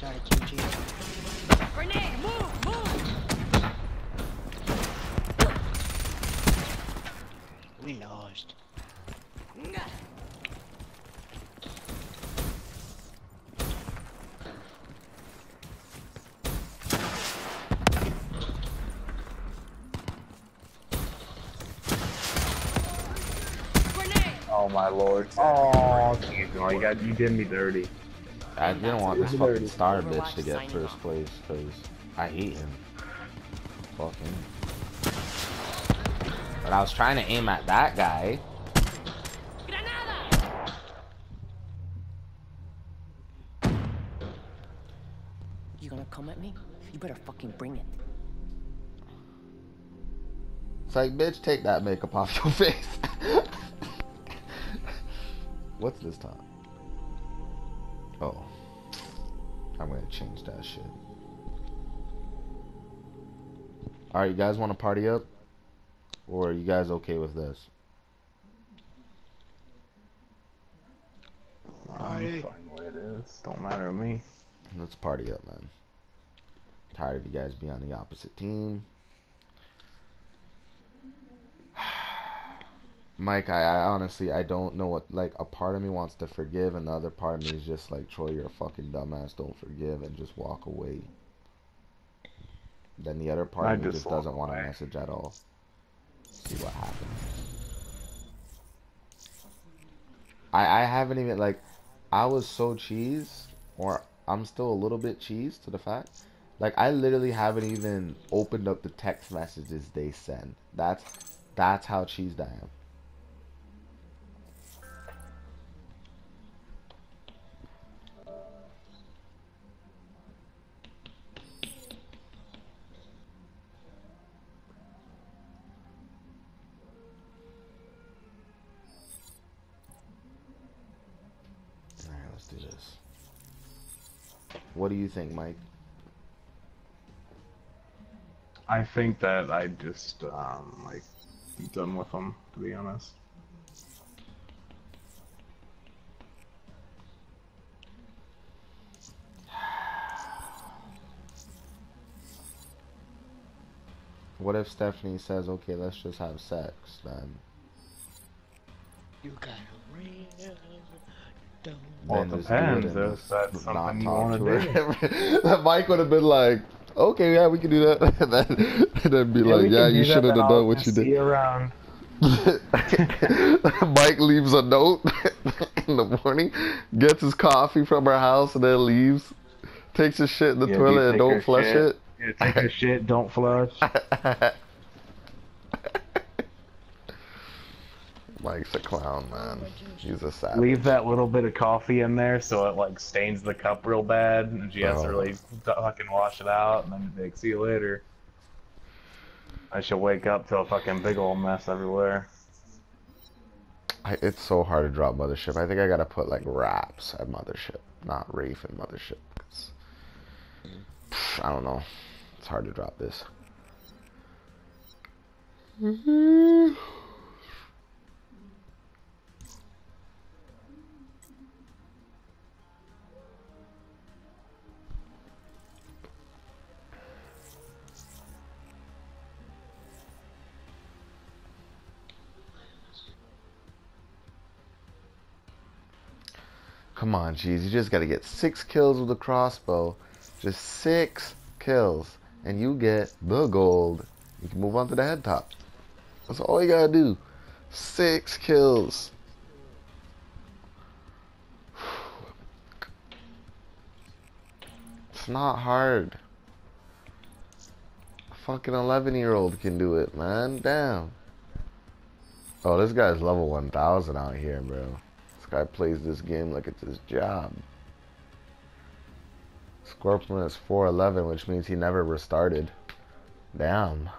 Watch out, it's GG. Grenade, move, move! We lost. Oh my lord. Oh, you did me dirty. I didn't want this fucking star bitch to get first place because I hate him. Fucking. But I was trying to aim at that guy. You gonna come at me? You better fucking bring it. It's like, bitch, take that makeup off your face. What's this time? Oh. I'm gonna change that shit. Alright, you guys wanna party up? Or are you guys okay with this? Party. Don't matter to me. Let's party up, man. I'm tired of you guys being on the opposite team. Mike, I honestly, I don't know what, like, a part of me wants to forgive, and the other part of me is just like, Troy, you're a fucking dumbass, don't forgive, and just walk away. Then the other part of me just doesn't want to message at all. See what happens. I haven't even, like, I was so cheesed, or I'm still a little bit cheesed to the fact. Like, I literally haven't even opened up the text messages they send. That's how cheesed I am. What do you think, Mike? I think that I just, like, done with them, to be honest. What if Stephanie says, okay, let's just have sex, then? You gotta realize. Well, it depends if that's something you want to do. Mike would have been like, okay, yeah, we can do that. And then be like, yeah, you shouldn't have done what you did. Mike leaves a note in the morning, gets his coffee from her house, and then leaves. Takes his shit in the toilet and don't flush it. Yeah, take your shit, don't flush. Mike's a clown, man. He's a savage. Leave that little bit of coffee in there so it like stains the cup real bad, and she has to really fucking wash it out, and then be like, see you later. I should wake up to a fucking big old mess everywhere. It's so hard to drop Mothership. I think I gotta put like raps at Mothership, not Rafe and Mothership. Cause, I don't know. It's hard to drop this. Mm-hmm. Come on, jeez, you just gotta get 6 kills with a crossbow. Just 6 kills. And you get the gold. You can move on to the head top. That's all you gotta do. 6 kills. It's not hard. A fucking 11-year-old can do it, man. Damn. Oh, this guy's level 1000 out here, bro. Guy plays this game like it's his job. Scorpion is 411, which means he never restarted. Damn.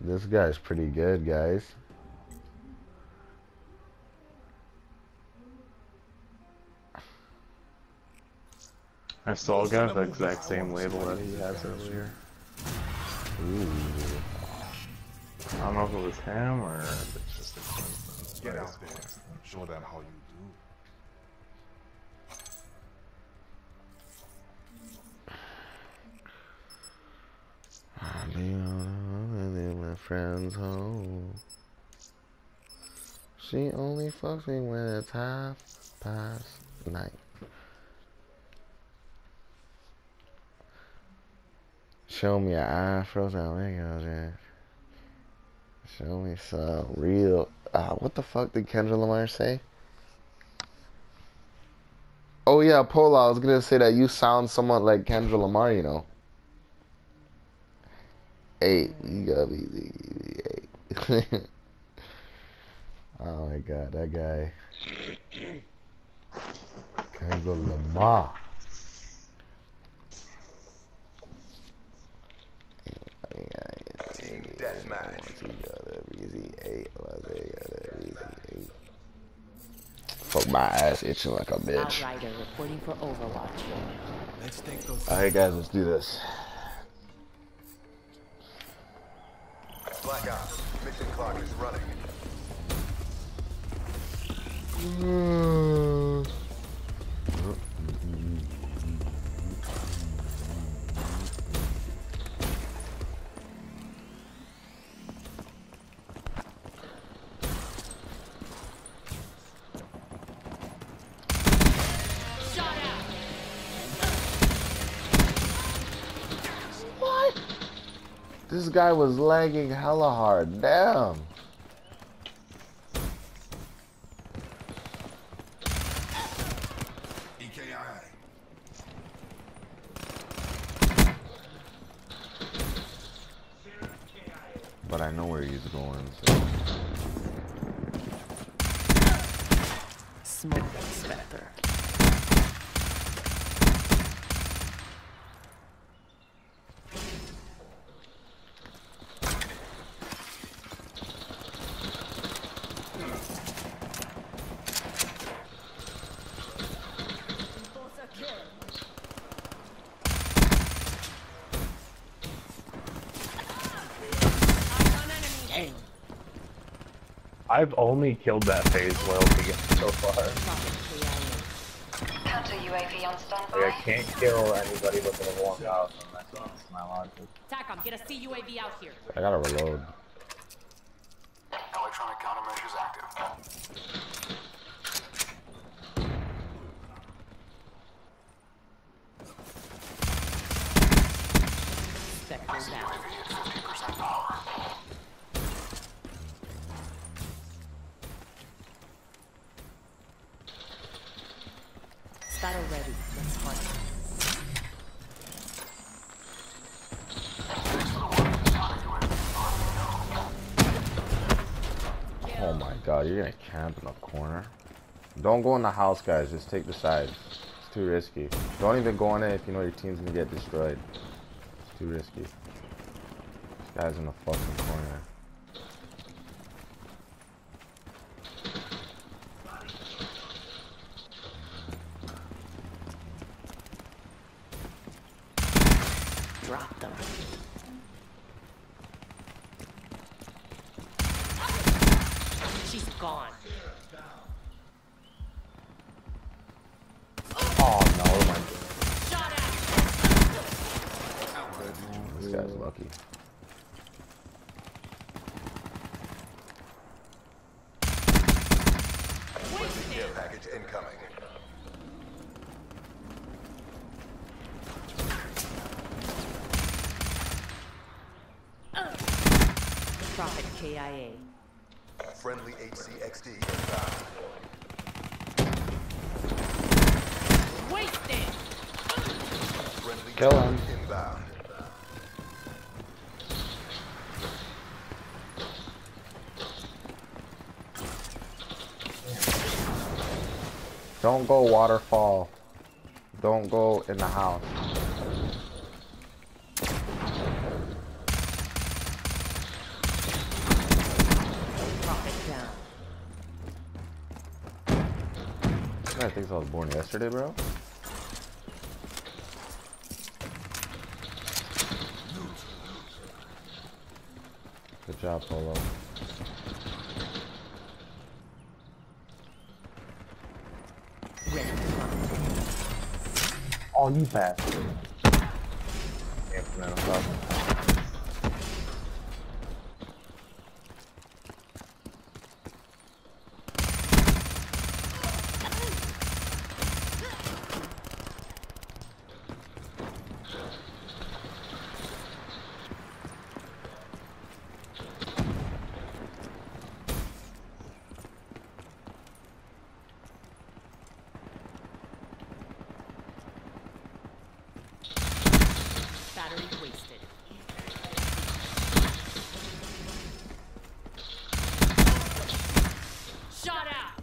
This guy's pretty good, guys. I saw a guy with the exact same label that he has earlier. Ooh. I don't know if it was him or if it's just a coincidence. Get out there. Show them how you do. I'll be on my friend's home. She only fucks me when it's 9:30. Show me your eye frozen videos, man. Show me some real. What the fuck did Kendrick Lamar say? Oh yeah, Polo. I was gonna say that you sound somewhat like Kendrick Lamar, you know. Hey, you gotta be. Hey. Oh my god, that guy. Kendrick Lamar. Fuck, my ass itching like a bitch. Reporting for Overwatch. Let's take those. All right, guys, let's do this. Blackout. Mission clock is running. This guy was lagging hella hard. Damn. But I know where he's going. So. Smoke sniper. I've only killed that phase well to get so far. Counter UAV on standby. I can't kill anybody but the one out. That's my logic. TACOM, get a CUAV out here. I gotta reload. Electronic countermeasures active. Sector's down. CUAV at 50% power. Battle ready. Let's fight. Oh my god, you're gonna camp in a corner. Don't go in the house, guys. Just take the sides. It's too risky. Don't even go in it if you know your team's gonna get destroyed. It's too risky. This guy's in the fucking corner. Drop them. She's gone. Oh no, my god. Shot at. This guy's lucky. Package incoming. Prophet KIA. Friendly ACXD inbound. Wasted. Friendly kill him. Inbound. Don't go waterfall. Don't go in the house. I think I was born yesterday, bro. Good job, Polo. Oh, you passed. Damn, man, I'm talking. Battery wasted. Shot out.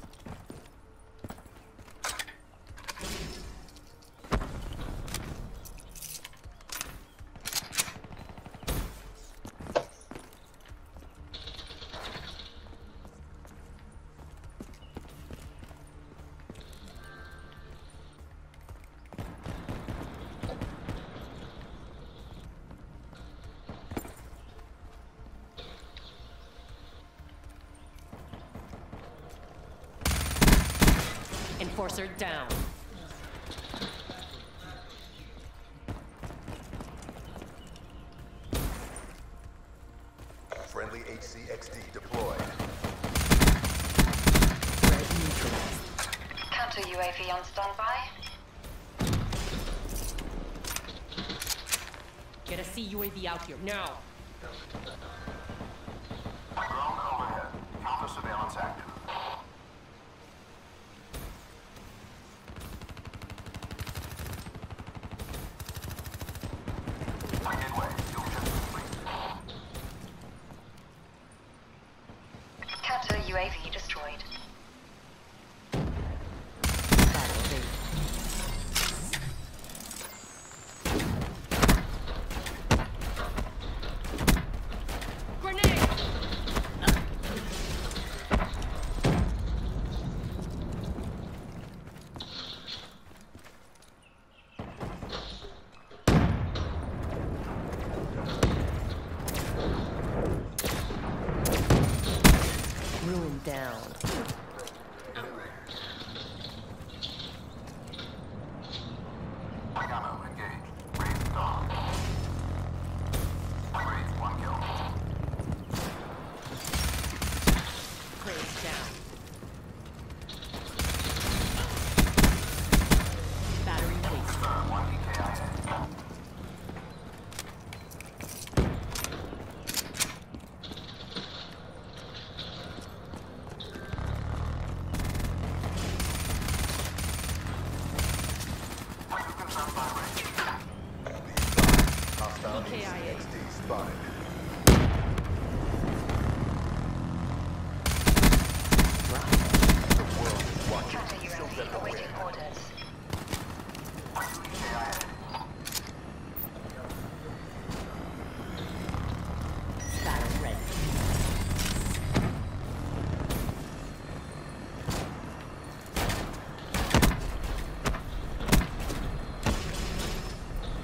Enforcer down. Friendly ACXD deployed. Counter UAV on standby. Get a CUAV out here now. Drone overhead. Counter surveillance active. UAV destroyed.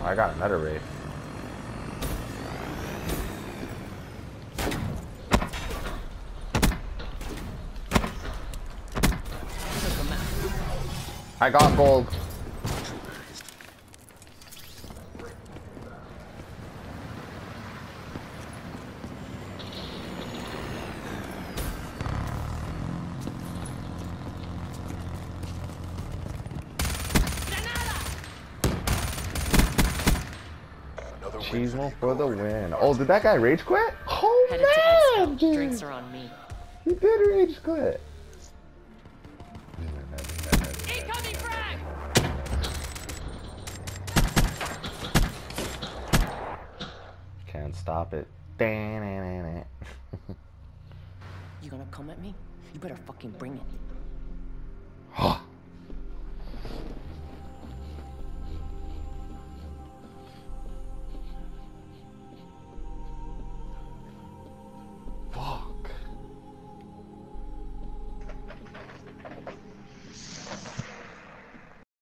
I got another raid. I got gold. Cheesmo for the win. Oh, did that guy rage quit? Oh, man, dude. Drinks are on me. He did rage quit. Incoming frag! Can't stop it. You gonna come at me? You better fucking bring it.